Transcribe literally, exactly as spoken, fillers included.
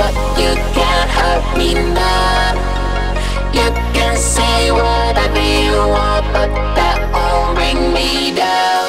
but you can't hurt me now. You can say whatever you want, but that won't bring me down.